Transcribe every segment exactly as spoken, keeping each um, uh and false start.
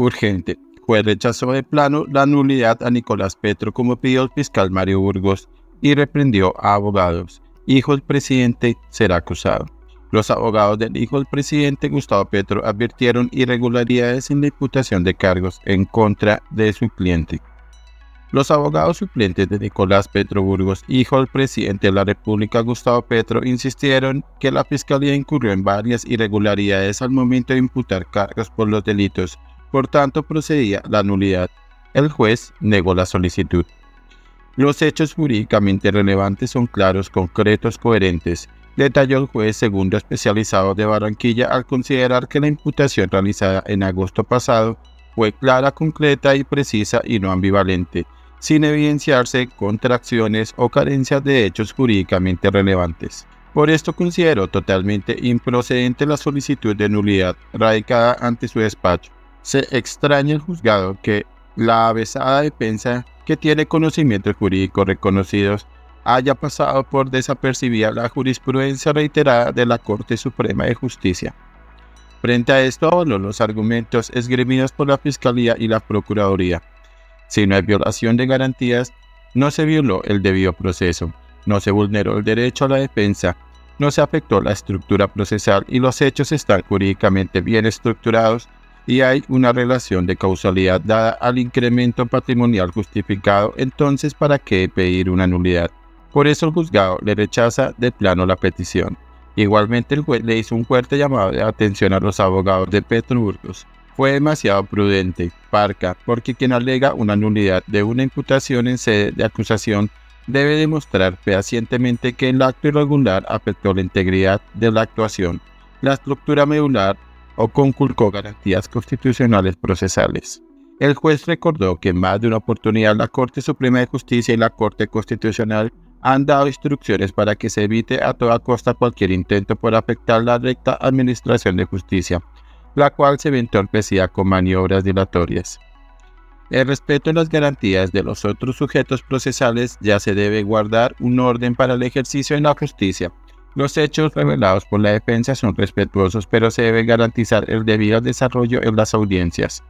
urgente. Juez rechazó de plano la nulidad a Nicolás Petro como pidió el fiscal Mario Burgos y reprendió a abogados. Hijo del presidente será acusado. Los abogados del hijo del presidente Gustavo Petro advirtieron irregularidades en la imputación de cargos en contra de su cliente. Los abogados suplentes de Nicolás Petro Burgos, hijo del presidente de la República Gustavo Petro, insistieron que la Fiscalía incurrió en varias irregularidades al momento de imputar cargos por los delitos, por tanto procedía la nulidad. El juez negó la solicitud. Los hechos jurídicamente relevantes son claros, concretos, coherentes, detalló el juez segundo especializado de Barranquilla al considerar que la imputación realizada en agosto pasado fue clara, concreta y precisa y no ambivalente, sin evidenciarse contradicciones o carencias de hechos jurídicamente relevantes. Por esto consideró totalmente improcedente la solicitud de nulidad radicada ante su despacho. Se extraña el juzgado que la avesada defensa, que tiene conocimientos jurídicos reconocidos, haya pasado por desapercibida la jurisprudencia reiterada de la Corte Suprema de Justicia. Frente a esto, avaló los argumentos esgrimidos por la Fiscalía y la Procuraduría. Si no hay violación de garantías, no se violó el debido proceso, no se vulneró el derecho a la defensa, no se afectó la estructura procesal y los hechos están jurídicamente bien estructurados y hay una relación de causalidad dada al incremento patrimonial justificado, entonces ¿para qué pedir una nulidad? Por eso el juzgado le rechaza de plano la petición. Igualmente el juez le hizo un fuerte llamado de atención a los abogados de Petro Burgos. Fue demasiado prudente, parca, porque quien alega una nulidad de una imputación en sede de acusación debe demostrar fehacientemente que el acto irregular afectó la integridad de la actuación, la estructura medular o conculcó garantías constitucionales procesales. El juez recordó que en más de una oportunidad la Corte Suprema de Justicia y la Corte Constitucional han dado instrucciones para que se evite a toda costa cualquier intento por afectar la recta administración de justicia, la cual se ve entorpecida con maniobras dilatorias. El respeto a las garantías de los otros sujetos procesales ya se debe guardar un orden para el ejercicio en la justicia. Los hechos revelados por la defensa son respetuosos, pero se debe garantizar el debido desarrollo en las audiencias.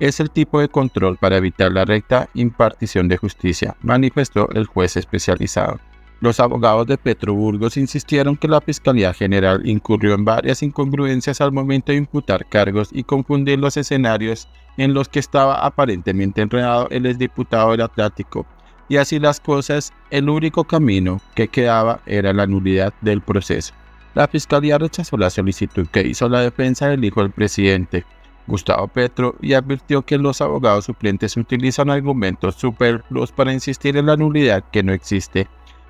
Es el tipo de control para evitar la recta impartición de justicia, manifestó el juez especializado. Los abogados de Petro Burgos insistieron que la Fiscalía General incurrió en varias incongruencias al momento de imputar cargos y confundir los escenarios en los que estaba aparentemente enredado el exdiputado del Atlántico. Y así las cosas, el único camino que quedaba era la nulidad del proceso. La Fiscalía rechazó la solicitud que hizo la defensa del hijo del presidente, Gustavo Petro, y advirtió que los abogados suplentes utilizan argumentos superfluos para insistir en la nulidad que no existe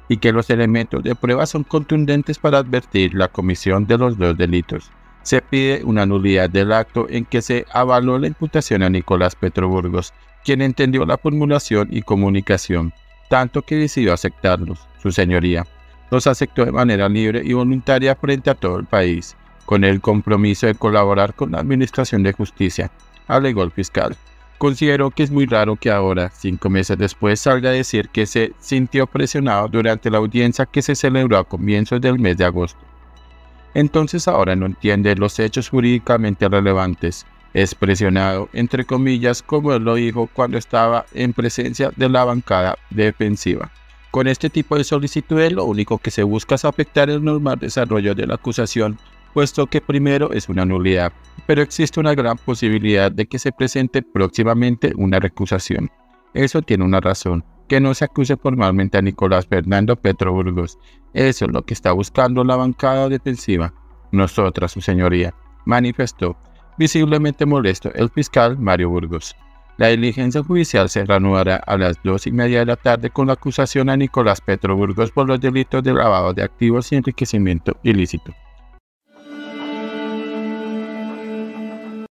y que los elementos de prueba son contundentes para advertir la comisión de los dos delitos. Se pide una nulidad del acto en que se avaló la imputación a Nicolás Petro Burgos, quien entendió la formulación y comunicación, tanto que decidió aceptarlos. Su señoría los aceptó de manera libre y voluntaria frente a todo el país, con el compromiso de colaborar con la Administración de Justicia, alegó el fiscal. Consideró que es muy raro que ahora, cinco meses después, salga a decir que se sintió presionado durante la audiencia que se celebró a comienzos del mes de agosto. Entonces ahora no entiende los hechos jurídicamente relevantes. Es presionado, entre comillas, como él lo dijo cuando estaba en presencia de la bancada defensiva. Con este tipo de solicitudes lo único que se busca es afectar el normal desarrollo de la acusación, puesto que primero es una nulidad, pero existe una gran posibilidad de que se presente próximamente una recusación. Eso tiene una razón, que no se acuse formalmente a Nicolás Fernando Petro Burgos. Eso es lo que está buscando la bancada defensiva. Nosotras, su señoría, manifestó, visiblemente molesto, el fiscal Mario Burgos. La diligencia judicial se reanudará a las dos y media de la tarde con la acusación a Nicolás Petro Burgos por los delitos de lavado de activos y enriquecimiento ilícito.